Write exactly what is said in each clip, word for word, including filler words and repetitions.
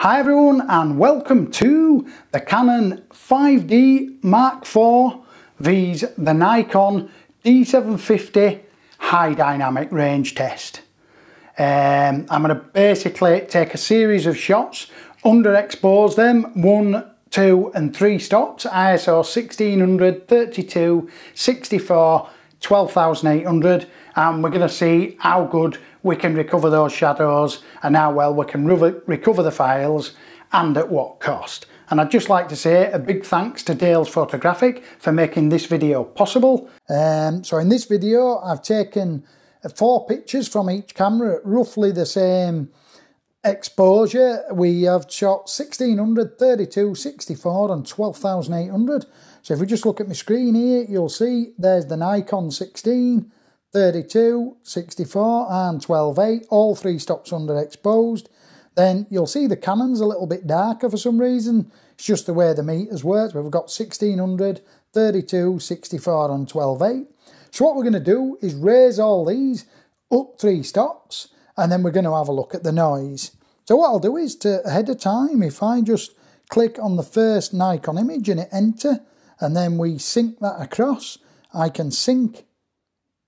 Hi everyone and welcome to the Canon five D Mark four versus the Nikon D seven fifty high dynamic range test. Um, I'm going to basically take a series of shots, underexpose them, one, two and three stops, I S O sixteen hundred, thirty-two, sixty-four, twelve thousand eight hundred, and we're going to see how good we can recover those shadows and how well we can recover the files and at what cost. And I'd just like to say a big thanks to Dale's Photographic for making this video possible. Um, so in this video I've taken four pictures from each camera at roughly the same exposure. We have shot sixteen hundred, thirty-two, sixty-four and twelve thousand eight hundred. So if we just look at my screen here, you'll see there's the Nikon sixteen, thirty-two, sixty-four and twelve eight, all three stops underexposed. Then you'll see the Canon's a little bit darker for some reason. It's just the way the meters works. We've got sixteen hundred, thirty-two, sixty-four and twelve eight. So what we're going to do is raise all these up three stops, and then we're going to have a look at the noise. So what I'll do is, to ahead of time, if I just click on the first Nikon image and hit enter, and then we sync that across, I can sync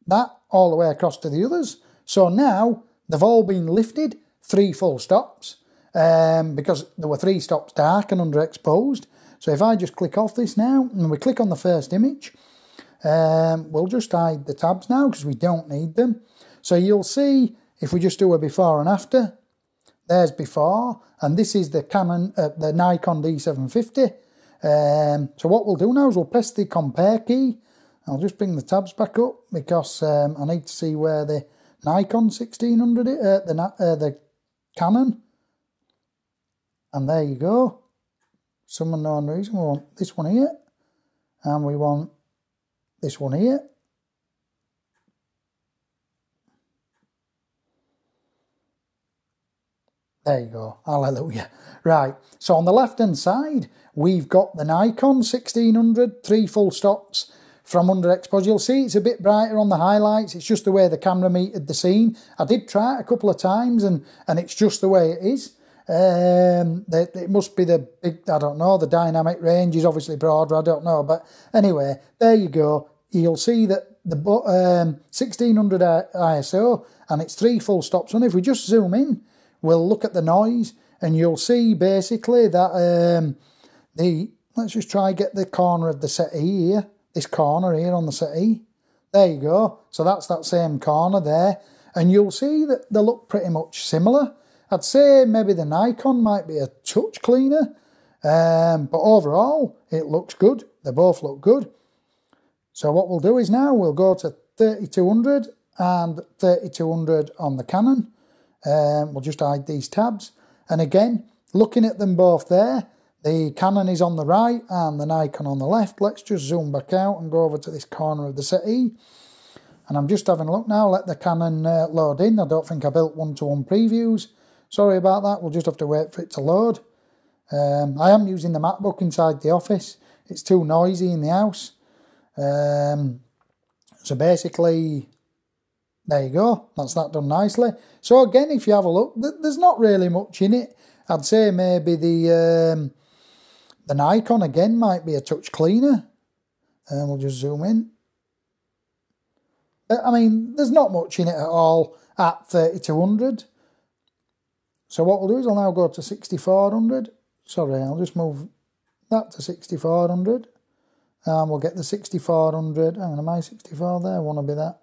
that all the way across to the others. So now they've all been lifted three full stops, um, because there were three stops dark and underexposed. So if I just click off this now and we click on the first image, um, we'll just hide the tabs now because we don't need them. So you'll see, if we just do a before and after, there's before, and this is the Canon, uh, the Nikon D seven fifty. Um, so what we'll do now is we'll press the compare key. I'll just bring the tabs back up because um, I need to see where the Nikon sixteen hundred is, uh, the, uh, the Canon. And there you go. Some unknown reason, we want this one here, and we want this one here. There you go, hallelujah. Right, so on the left-hand side, we've got the Nikon sixteen hundred, three full stops from underexposure. You'll see it's a bit brighter on the highlights. It's just the way the camera metered the scene. I did try it a couple of times, and, and it's just the way it is. Um, they, it must be the big, I don't know, the dynamic range is obviously broader, I don't know. But anyway, there you go. You'll see that the um, sixteen hundred I S O, and it's three full stops. And if we just zoom in, we'll look at the noise, and you'll see basically that um, the, let's just try get the corner of the settee here, this corner here on the settee. There you go. So that's that same corner there. And you'll see that they look pretty much similar. I'd say maybe the Nikon might be a touch cleaner, um, but overall it looks good. They both look good. So what we'll do is now we'll go to thirty-two hundred and thirty-two hundred on the Canon. Um, we'll just hide these tabs, and again, looking at them both there, the Canon is on the right and the Nikon on the left. Let's just zoom back out and go over to this corner of the settee, and I'm just having a look now. Let the Canon uh, load in. I don't think I built one-to-one previews, sorry about that. We'll just have to wait for it to load. um, I am using the MacBook inside the office. It's too noisy in the house. Um, so basically, there you go, that's that done nicely. So again, if you have a look, there's not really much in it. I'd say maybe the um, the Nikon again might be a touch cleaner. And we'll just zoom in. I mean, there's not much in it at all at thirty-two hundred. So what we'll do is I'll now go to sixty-four hundred. Sorry, I'll just move that to sixty-four hundred. And we'll get the sixty-four hundred. Hang on, am I sixty-four there? I want to be that.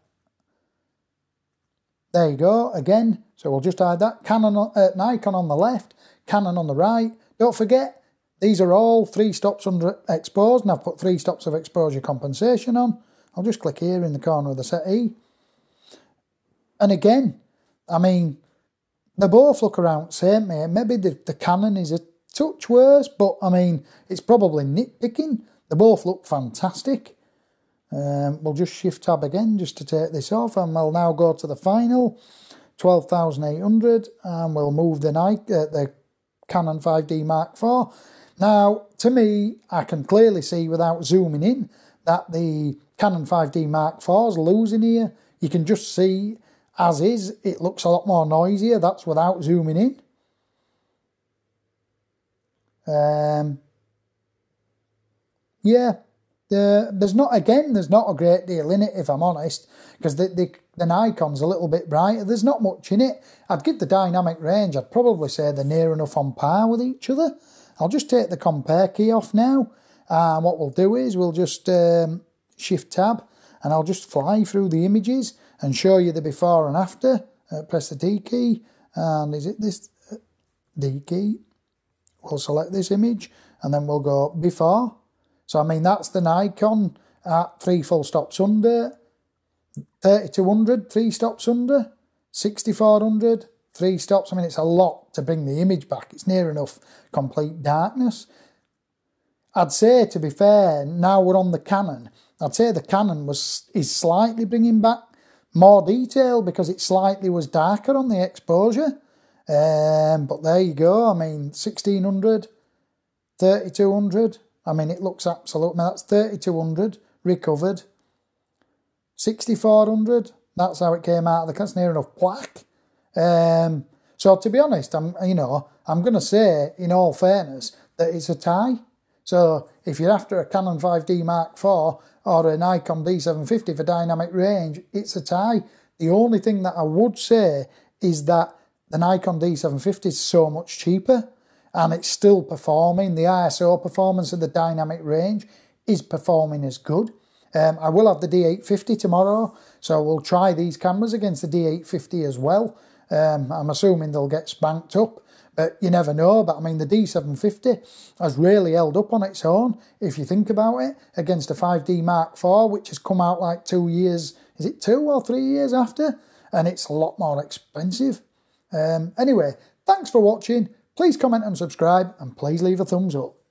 There you go, again, so we'll just hide that. Canon, uh, Nikon on the left, Canon on the right. Don't forget, these are all three stops underexposed, and I've put three stops of exposure compensation on. I'll just click here in the corner of the settee. And again, I mean, they both look around the same here. Maybe the, the Canon is a touch worse, but I mean, it's probably nitpicking. They both look fantastic. Um, we'll just shift tab again just to take this off, and we'll now go to the final twelve thousand eight hundred, and we'll move the, Nike, uh, the Canon five D Mark four. Now, to me, I can clearly see without zooming in that the Canon five D Mark four is losing here. You can just see as is, it looks a lot more noisier. That's without zooming in. Um, yeah, the, there's not, again, there's not a great deal in it, if I'm honest, because the, the, the Nikon's a little bit brighter. There's not much in it. I'd give the dynamic range, I'd probably say they're near enough on par with each other. I'll just take the compare key off now, and what we'll do is we'll just um, shift tab, and I'll just fly through the images and show you the before and after. Uh, press the D key, and is it this D key? We'll select this image, and then we'll go before. So, I mean, that's the Nikon at three full stops under, thirty-two hundred, three stops under, sixty-four hundred, three stops. I mean, it's a lot to bring the image back. It's near enough complete darkness. I'd say, to be fair, now we're on the Canon, I'd say the Canon was is slightly bringing back more detail because it slightly was darker on the exposure. Um, but there you go. I mean, sixteen hundred, thirty-two hundred. I mean, it looks absolute. Now, that's thirty-two hundred recovered. sixty-four hundred, that's how it came out of the, that's near enough black. Um, so to be honest, I'm, you know, I'm going to say, in all fairness, that it's a tie. So if you're after a Canon five D Mark four or a Nikon D seven fifty for dynamic range, it's a tie. The only thing that I would say is that the Nikon D seven fifty is so much cheaper and it's still performing. The I S O performance of the dynamic range is performing as good. Um, I will have the D eight fifty tomorrow, so we'll try these cameras against the D eight fifty as well. Um, I'm assuming they'll get spanked up, but you never know. But I mean, the D seven fifty has really held up on its own, if you think about it, against a five D Mark four, which has come out like two years, is it two or three years after? And it's a lot more expensive. Um, anyway, thanks for watching. Please comment and subscribe, and please leave a thumbs up.